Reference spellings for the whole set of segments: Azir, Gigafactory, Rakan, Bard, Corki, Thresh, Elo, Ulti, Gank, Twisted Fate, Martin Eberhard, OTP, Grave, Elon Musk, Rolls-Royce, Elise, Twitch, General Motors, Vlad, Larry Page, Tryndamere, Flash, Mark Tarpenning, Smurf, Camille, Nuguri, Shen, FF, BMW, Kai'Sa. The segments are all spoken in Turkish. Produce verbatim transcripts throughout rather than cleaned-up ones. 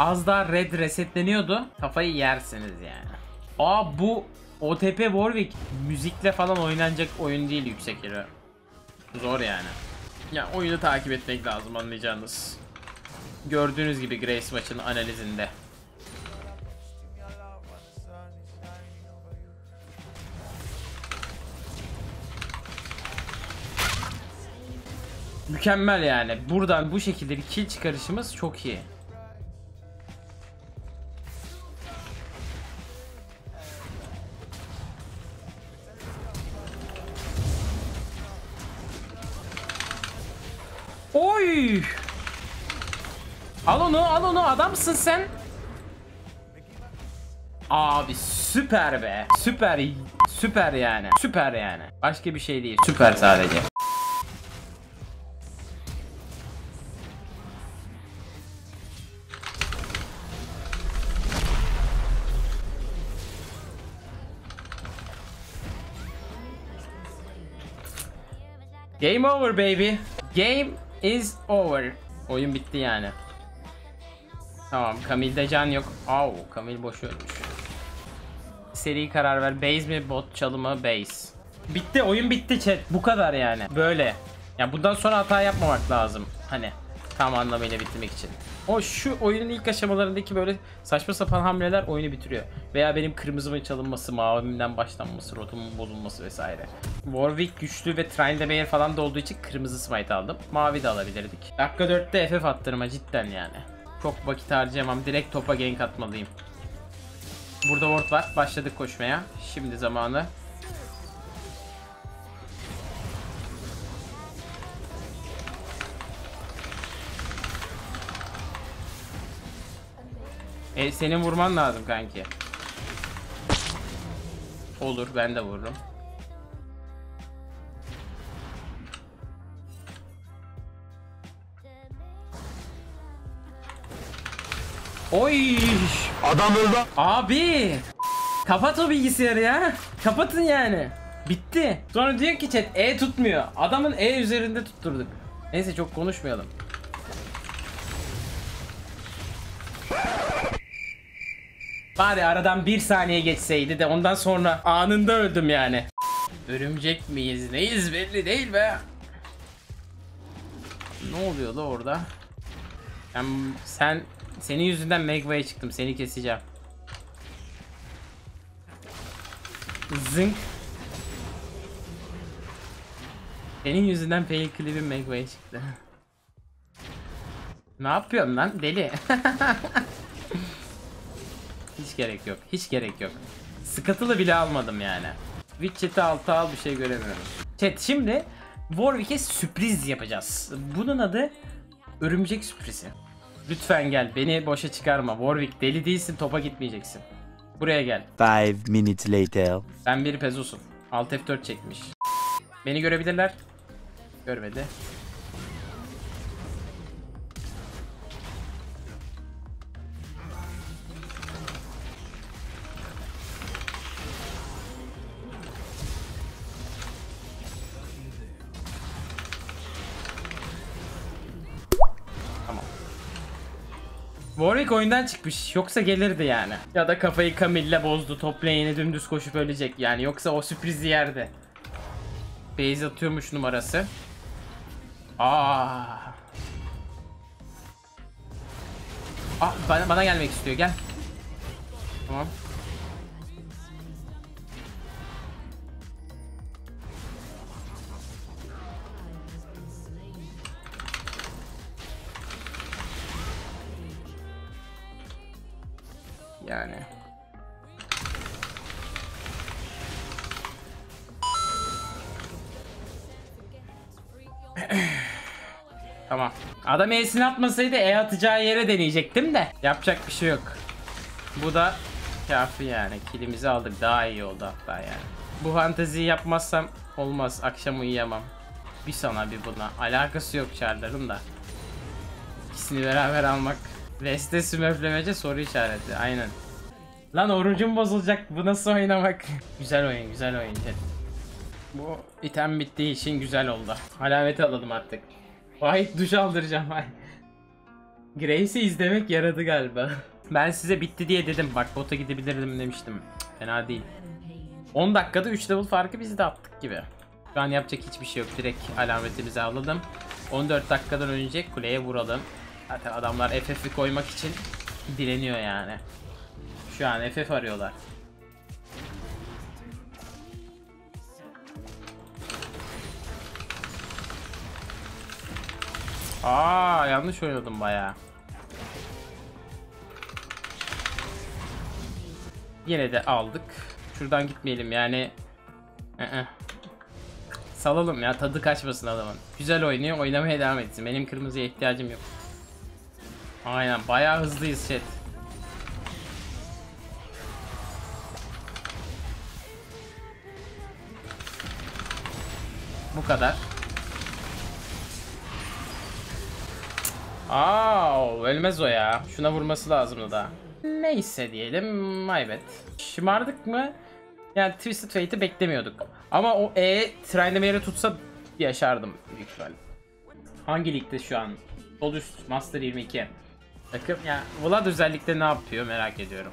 az daha red resetleniyordu. Kafayı yersiniz yani. Aa bu O T P Warwick müzikle falan oynanacak oyun değil yüksek elo. Zor yani. Ya yani oyunu takip etmek lazım, anlayacağınız. Gördüğünüz gibi Grace maçının analizinde. Mükemmel yani. Buradan bu şekilde bir kill çıkarışımız çok iyi. Oy! Al onu, al onu. Adamsın sen. Abi süper be. Süper. Süper yani. Süper yani. Başka bir şey değil. Süper sadece. Game over baby. Game is over. Oyun bitti yani. Tamam, Camille'de can yok. Au, Camille boş ölmüş. Seri karar ver. Base mi, bot çalımı? Base. Bitti, oyun bitti chat. Bu kadar yani. Böyle. Ya yani bundan sonra hata yapmamak lazım. Hani tam anlamıyla bitirmek için. O şu oyunun ilk aşamalarındaki böyle saçma sapan hamleler oyunu bitiriyor. Veya benim kırmızımın çalınması, mavimden başlanması, rotumun bozulması vesaire. Warwick güçlü ve Tryndamere falan da olduğu için kırmızı smite aldım. Mavi de alabilirdik. Dakika dörtte F F attırma cidden yani. Çok vakit harcayamam. Direkt topa gank atmalıyım. Burada ward var. Başladık koşmaya. Şimdi zamanı. E, senin vurman lazım kanki. Olur, ben de vururum. Oy! Adam öldü. Abi! Kapat o bilgisayarı ya. Kapatın yani. Bitti. Sonra diyor ki chat E tutmuyor. Adamın E üzerinde tutturduk. Neyse çok konuşmayalım. Bari aradan bir saniye geçseydi de ondan sonra anında öldüm yani. Örümcek miyiz neyiz belli değil be. Ne oluyor da orada? Yani sen... Senin yüzünden Megva'ya çıktım. Seni keseceğim. Zınk. Senin yüzünden fail klibim Megva'ya çıktı. Ne yapıyorsun lan deli? Hiç gerek yok. Hiç gerek yok. Scuttle'ı bile almadım yani. Twitch chat'i alta al, bir şey göremiyorum. Chat şimdi Warwick'e sürpriz yapacağız. Bunun adı örümcek sürprizi. Lütfen gel, beni boşa çıkarma. Warwick deli değilsin, topa gitmeyeceksin. Buraya gel. five minutes later. Ben bir pezusum. Alt F dört çekmiş. Beni görebilirler. Görmedi. Warwick oyundan çıkmış. Yoksa gelirdi yani. Ya da kafayı Camille'le bozdu. Top lane'e dümdüz koşup ölecek yani. Yoksa o sürprizi yerdi. Base atıyormuş numarası. Aa. Ah, bana, bana gelmek istiyor. Gel. Tamam. Yani. Tamam. Adam E'sini atmasaydı E atacağı yere deneyecektim de. Yapacak bir şey yok. Bu da kafi yani. Kilimizi aldık. Daha iyi oldu hatta yani. Bu fanteziyi yapmazsam olmaz. Akşam uyuyamam. Bir sana bir buna. Alakası yok çarların da. İkisini beraber almak. Veste sümöflemece soru işareti. Aynen. Lan orucum bozulacak. Bu nasıl oynamak? Güzel oyun, güzel oyun. Bu item bittiği için güzel oldu. Alameti alalım artık. Vay duş aldıracağım. Grace'i izlemek yaradı galiba. Ben size bitti diye dedim. Bak bota gidebilirdim demiştim. Fena değil. on dakikada üç level farkı biz de attık gibi. Şu an yapacak hiçbir şey yok. Direkt alametimizi avladım. on dört dakikadan önce kuleye vuralım. Zaten adamlar F F'i koymak için dileniyor yani. Şu an F F arıyorlar. Aa, yanlış oynadım bayağı. Yine de aldık. Şuradan gitmeyelim yani. I-ı. Salalım ya, tadı kaçmasın adamın. Güzel oynuyor, oynamaya devam etsin. Benim kırmızıya ihtiyacım yok. Aynen, bayağı hızlıyız chat. Bu kadar. Aa, ölmez o ya. Şuna vurması lazımdı daha. Neyse diyelim, my bad. Şımardık mı? Yani Twisted Fate'i beklemiyorduk. Ama o E Tryndamere tutsa yaşardım büyük ihtimalle. Hangi ligde şu an? Sol üst Master yirmi iki. Takım ya, Vlad özellikle ne yapıyor merak ediyorum.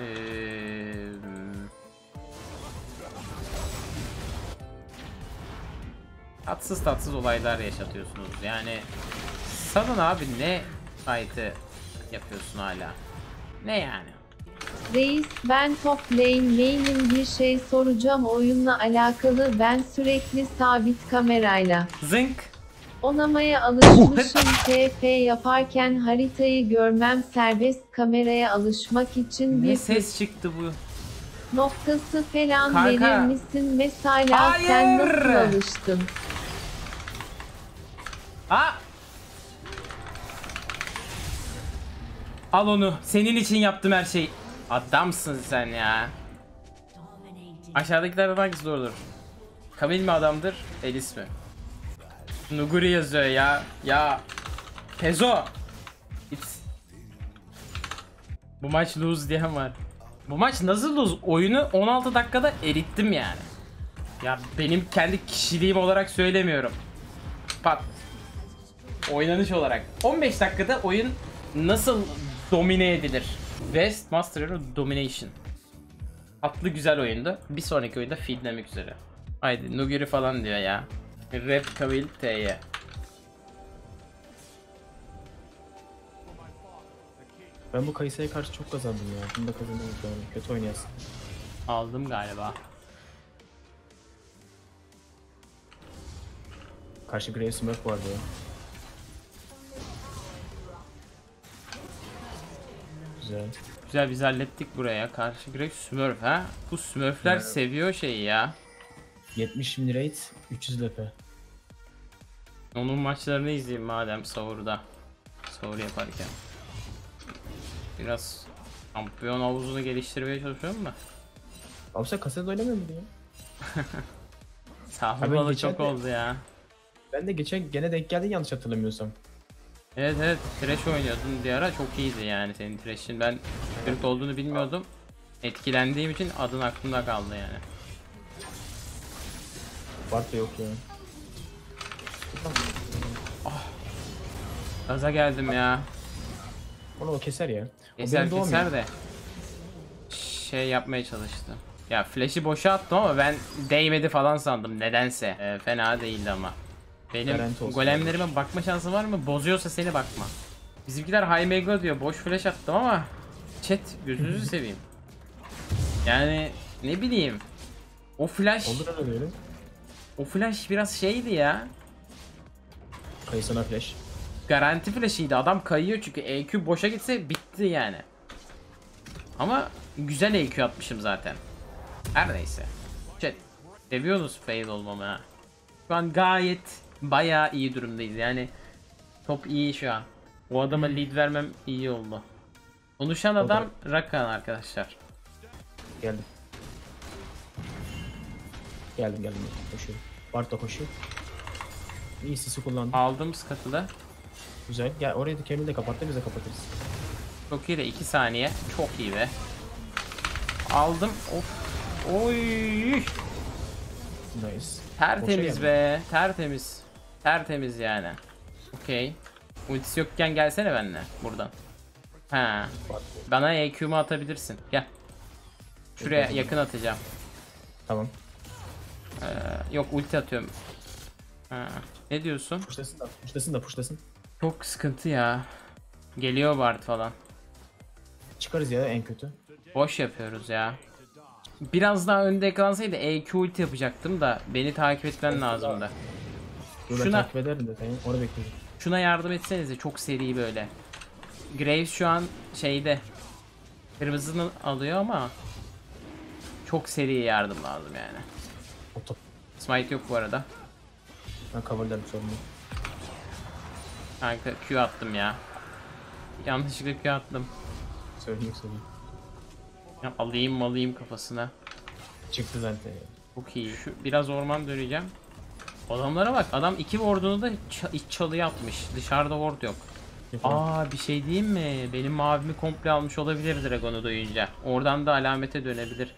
Ee... Tatsız tatsız olaylar yaşatıyorsunuz. Yani sanın abi, ne fight'ı yapıyorsun hala? Ne yani? Reis, ben top lane main'im, bir şey soracağım oyunla alakalı. Ben sürekli sabit kamerayla zınk onamaya alışmışım. T F yaparken haritayı görmem serbest, kameraya alışmak için ne bir ses çıktı bu. Noktası falan kanka verir misin mesela? Hayır. Sen nasıl alıştın? Aa! Al onu. Senin için yaptım her şeyi. Adamsın sen ya. Aşağıdakilerden hangisi doğrudur? Camille mi adamdır? Elise mi? Nuguri yazıyor ya. Ya. Pezo. It's... Bu maç lose diyen var. Bu maç nasıl lose? Oyunu on altı dakikada erittim yani. Ya benim kendi kişiliğim olarak söylemiyorum. Pat. Oynanış olarak. on beş dakikada oyun nasıl domine edilir? West Master Domination. Tatlı güzel oyundu. Bir sonraki oyunda feedlemek üzere. Haydi Nuguri falan diyor ya. Rap Kavil T'ye. Ben bu Kai'Sa'ya karşı çok kazandım ya. Bunu da kazanamıyorum. Yani. Kötü oynayasın. Aldım galiba. Karşı Grave Smurf vardı ya. Güzel. Güzel, biz hallettik buraya. Karşı Grave Smurf ha. Bu Smurfler evet, seviyor şeyi ya. yetmiş bin rate, üç yüz L P. Onun maçlarını izleyeyim madem sahurda. Sahur yaparken. Biraz şampiyon havuzunu geliştirmeye çalışıyorum mu? Abi sen kasede oynamıyor muydun ya? Sahur çok de, oldu ya. Ben de geçen gene denk geldin yanlış hatırlamıyorsam. Evet evet, Thresh oynuyordun bir ara, çok iyiydi yani senin Thresh'in. Ben Türk olduğunu bilmiyordum. Etkilendiğim için adın aklımda kaldı yani. Bard da yok yani. Ah. Gaza geldim ya. Onu o keser ya. Keser keser de. Şey yapmaya çalıştım. Ya flash'i boşa attım ama ben değmedi falan sandım nedense. E, fena değildi ama. Benim golemlerime bakma şansı var mı? Bozuyorsa seni bakma. Bizimkiler high mega diyor. Boş flash attım ama chat gözünüzü seveyim. Yani ne bileyim. O flash O flash biraz şeydi ya. Kai'Sa'na flash. Garanti flash'iydi. Adam kayıyor çünkü E Q boşa gitse bitti yani. Ama güzel E Q atmışım zaten. Her neyse. Chat, seviyorsunuz fail olmamı ha. Şu an gayet bayağı iyi durumdayız yani. Top iyi şu an. O adama lead vermem iyi oldu. Konuşan adam Rakan arkadaşlar. Geldim. Geldim geldim. Koşuyor. Bard da koşuyor. İyi sisi kullandım. Aldım skatı da. Güzel. Gel orayı da Camille de kapattı, bize kapatırız. Çok iyi de iki saniye. Çok iyi be. Aldım. Of. Oy. Nice. Tertemiz be. Tertemiz. Tertemiz yani. Okey. Ultisi yokken gelsene benimle buradan. Ha. Bana E Q'mu atabilirsin. Gel. Şuraya yakın atacağım. Tamam. Ee, yok ulti atıyorum. Ha. Ne diyorsun? Pushlasın da, pushlasın da, pushlasın. Çok sıkıntı ya. Geliyor Bard falan. Çıkarız ya en kötü. Boş yapıyoruz ya. Biraz daha önde yakalansaydı E Q ulti yapacaktım da beni takip etmen lazımdı. Şuna takip ederim de seni, orada bekliyorum. Şuna yardım etsenize çok seri böyle. Graves şu an şeyde kırmızını alıyor ama çok seri yardım lazım yani. Smite yok bu arada. Ben cover'dan sorumlu. Kanka Q attım ya. Yanlışlıkla Q attım. Söyleyeyim söyleyeyim. Ya alayım alayım kafasına. Çıktı zaten ya. Çok iyi. Şu, biraz orman döneceğim. Adamlara bak. Adam iki ordunu da çalı yapmış. Dışarıda ward yok. Yapalım. Aa bir şey diyeyim mi? Benim mavimi komple almış olabilir Dragon'u duyunca. Oradan da alamete dönebilir.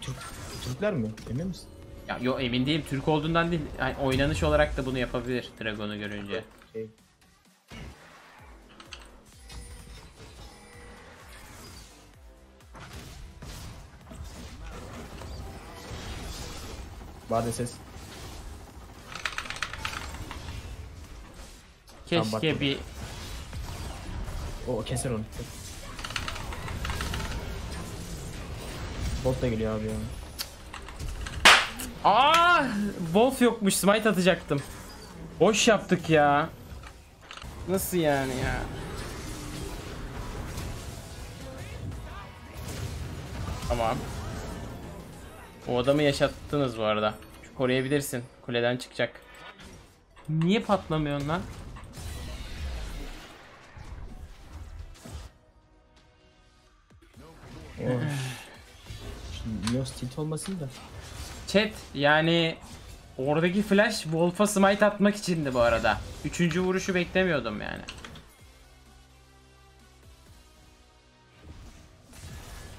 Türk, Türkler mi? Emin misin? Ya yo emin değilim. Türk olduğundan değil. Yani oynanış olarak da bunu yapabilir Dragon'u görünce. Okay. Bade ses. Keşke bir... O keser onu. Bot da geliyor abi ya. Aa, Wolf yokmuş, smite atacaktım. Boş yaptık ya. Nasıl yani ya? Tamam. O adamı yaşattınız bu arada. Şu koruyabilirsin. Kuleden çıkacak. Niye patlamıyorsun lan? Şimdi Yos tilt olmasın da. Chat yani oradaki flash Wolf'a smite atmak içindi bu arada. Üçüncü vuruşu beklemiyordum yani.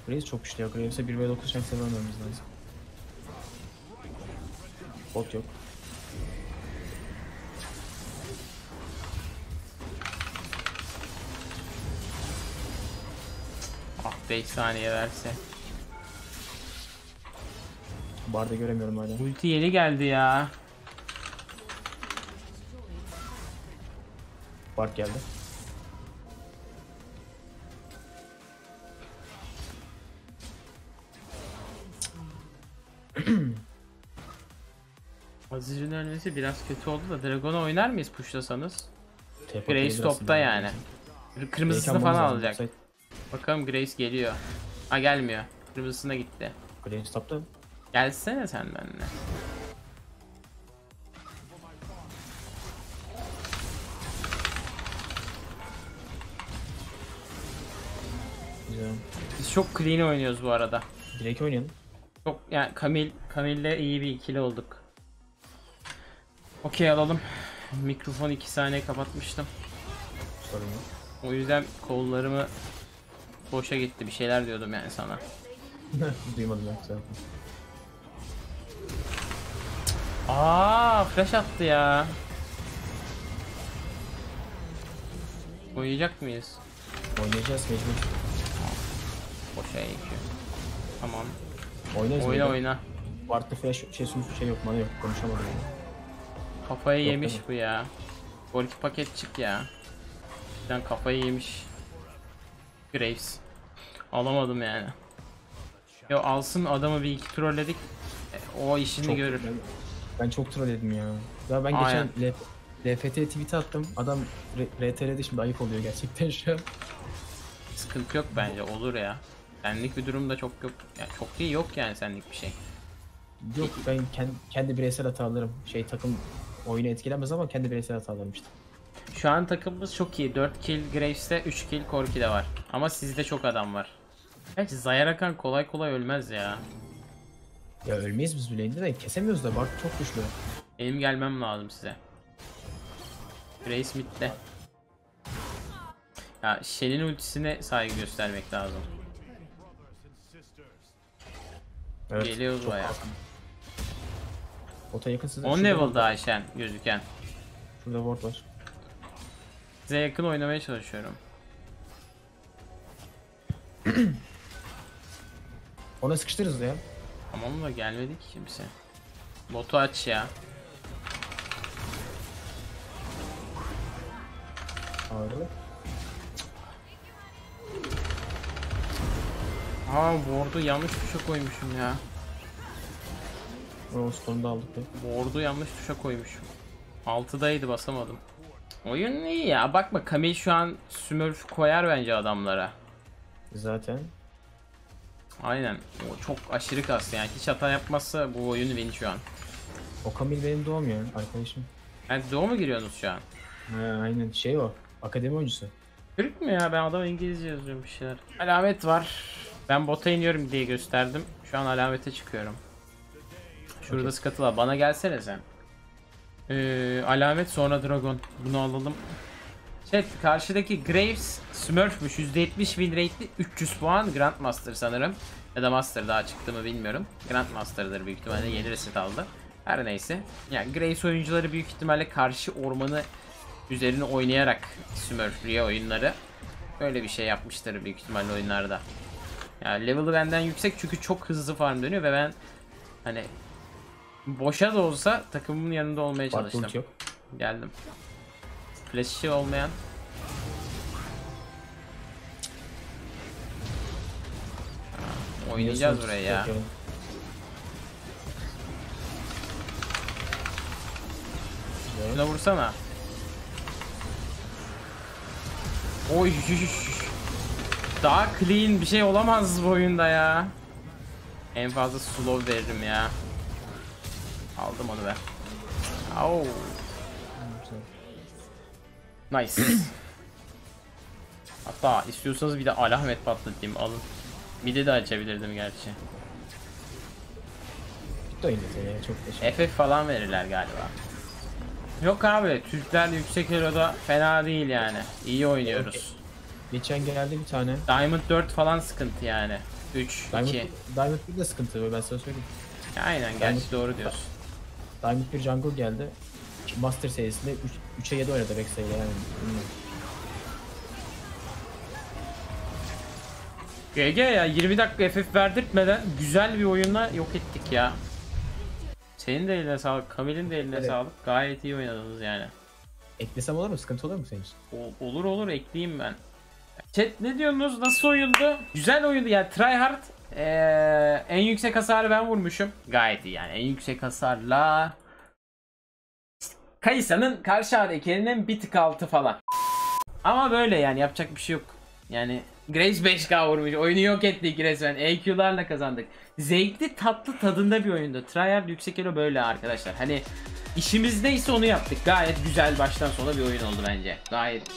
Graves çok güçlü ya. Graves'e bir v dokuz şans vermemiz lazım. Bot yok. Ah beş saniye verse. Barda göremiyorum hala. Ulti yeni geldi ya. Bard geldi. Azir'in ölmesi biraz kötü oldu da Dragon'u oynar mıyız pushlasanız? Graves topta yani. Kırmızısını falan alacak. Bakalım Graves geliyor. Ha gelmiyor. Kırmızısına gitti. Graves topta mı? Gelsene sen benimle. Güzel. Biz çok clean oynuyoruz bu arada. Direkt oynayalım. Çok yani Camille, Camille'le iyi bir ikili olduk. Okey alalım. Mikrofon iki saniye kapatmıştım. Sorun yok. O yüzden kollarımı boşa gitti. Bir şeyler diyordum yani sana. Duymadım ben. Aaa flash attı ya. Oynayacak mıyız? Oynayacağız mecbur. Boşa E Q. Tamam. Oynayız oyna mıydı? Oyna. Bart'ta flash şey, şey yok bana yok konuşamadım. Kafayı yok, yemiş bu ya. Golki paket çık ya. Ben kafayı yemiş. Graves. Alamadım yani. Yo alsın adamı bir iki trolledik. O işini çok görür. Ben, ben çok troll dedim ya. Ya ben aynen. Geçen L F T tweet attım. Adam R T L'de şimdi ayıp oluyor gerçekten şu an. Sıkıntı yok bence olur ya. Senlik bir durumda çok yok. Yani çok iyi yok yani senlik bir şey. Yok ben kendi, kendi bireysel hatalarım. Şey takım oyunu etkilemez ama kendi bireysel hatalarım işte. Şu an takımımız çok iyi. dört kill Graves'te, üç kill Corki'de var. Ama sizde çok adam var. Gerçi Rakan kolay kolay ölmez ya. Ya ölmeyiz biz bile de kesemiyoruz da Bard çok güçlü. Benim gelmem lazım size. Graves mid'de. Ya Shen'in ultisine saygı göstermek lazım. Evet, geliyoruz bayağı. Ota yakın size. on level daha Shen gözüken. Şurada ward var. Size yakın oynamaya çalışıyorum. Ona sıkıştırırız ya. Tamam da gelmedi ki kimse. Botu aç ya. Ağırlı. Aa, board'u yanlış tuşa koymuşum ya. O sonunda aldık be. Board'u yanlış tuşa koymuşum. altıdaydı basamadım. Oyun iyi ya. Bakma Camille şu an smurf koyar bence adamlara. Zaten. Aynen. O çok aşırı kastı yani. Hiç hata yapmazsa bu oyunu beni şu an. O Camille benim doğum ya arkadaşım. Yani doğu mu giriyorsunuz şu an? Ha, aynen şey o. Akademi oyuncusu. Türk mü ya? Ben adam İngilizce yazıyorum bir şeyler. Alamet var. Ben bota iniyorum diye gösterdim. Şu an alamete çıkıyorum. Şurada okay. Skatıla bana gelsene sen. Ee, alamet sonra dragon. Bunu alalım. Chat karşıdaki Graves smurfmuş. yüzde yetmiş win rate'li üç yüz puan Grandmaster sanırım. Ya da Master daha çıktı mı bilmiyorum. Grandmaster'dır büyük ihtimalle, yeni reset aldı. Her neyse. Yani Graves oyuncuları büyük ihtimalle karşı ormanı üzerine oynayarak smurflüye oyunları. Böyle bir şey yapmıştır büyük ihtimalle oyunlarda. Yani level'ı benden yüksek çünkü çok hızlı farm dönüyor ve ben hani boşa da olsa takımımın yanında olmaya çalıştım. Yok. Geldim. Flash'i olmayan. Ha, oynayacağız buraya ya. Yok. Şuna vursana. Oy. Daha clean bir şey olamaz bu oyunda ya. En fazla slow veririm ya. Aldım onu be. Au. Nice. Hatta istiyorsanız bir de Alahmet patlatayım, alın. Mid'i de açabilirdim gerçi. F F falan verirler galiba. Yok abi, Türkler yüksek eloda fena değil yani. İyi oynuyoruz. Geçen geldi bir tane. Diamond dört falan sıkıntı yani. üç, Diamond iki. Diamond bir de sıkıntı, ben sana söyleyeyim. Aynen, gerçi doğru diyorsun. Diamond bir jungle geldi. Master serisinde üçe yedi oynadı Rex'e yani. G G ya, yirmi dakika F F verdirtmeden güzel bir oyunla yok ettik ya. Senin de eline sağlık, Camille'in de eline evet. sağlık. Gayet iyi oynadınız yani. Eklesem olur mu? Sıkıntı olur mu senin için? O, olur olur, ekleyeyim ben. Chat ne diyorsunuz? Nasıl oyundu? Güzel oyundu yani, try hard. Ee, en yüksek hasarı ben vurmuşum. Gayet iyi yani, en yüksek hasarla. Kai'Sa'nın karşı hareketinin bir tık altı falan. Ama böyle yani, yapacak bir şey yok. Yani Graves beş K vurmuş. Oyunu yok ettik resmen. E Q'larla kazandık. Zevkli, tatlı, tadında bir oyundu. Tryhard yüksek elo böyle arkadaşlar. Hani işimiz neyse onu yaptık. Gayet güzel baştan sona bir oyun oldu bence. Gayet.